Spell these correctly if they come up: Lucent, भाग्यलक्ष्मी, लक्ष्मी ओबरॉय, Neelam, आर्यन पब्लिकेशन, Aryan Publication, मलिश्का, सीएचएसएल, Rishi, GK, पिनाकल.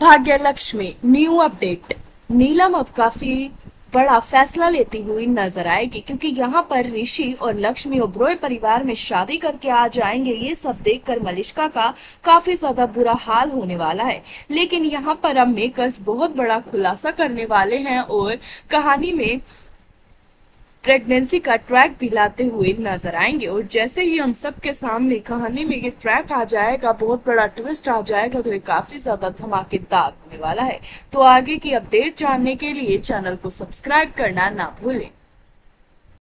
भाग्यलक्ष्मी new update. नीलम अब काफी बड़ा फैसला लेती हुई नजर आएगी, क्योंकि यहाँ पर ऋषि और लक्ष्मी ओबरॉय परिवार में शादी करके आ जाएंगे। ये सब देखकर मलिश्का का काफी ज्यादा बुरा हाल होने वाला है, लेकिन यहाँ पर अब मेकर्स बहुत बड़ा खुलासा करने वाले हैं और कहानी में प्रेगनेंसी का ट्रैक भी लाते हुए नजर आएंगे। और जैसे ही हम सबके सामने कहानी में ये ट्रैक आ जाएगा, बहुत बड़ा ट्विस्ट आ जाएगा, तो ये काफी ज्यादा धमाकेदार होने वाला है। तो आगे की अपडेट जानने के लिए चैनल को सब्सक्राइब करना ना भूलें।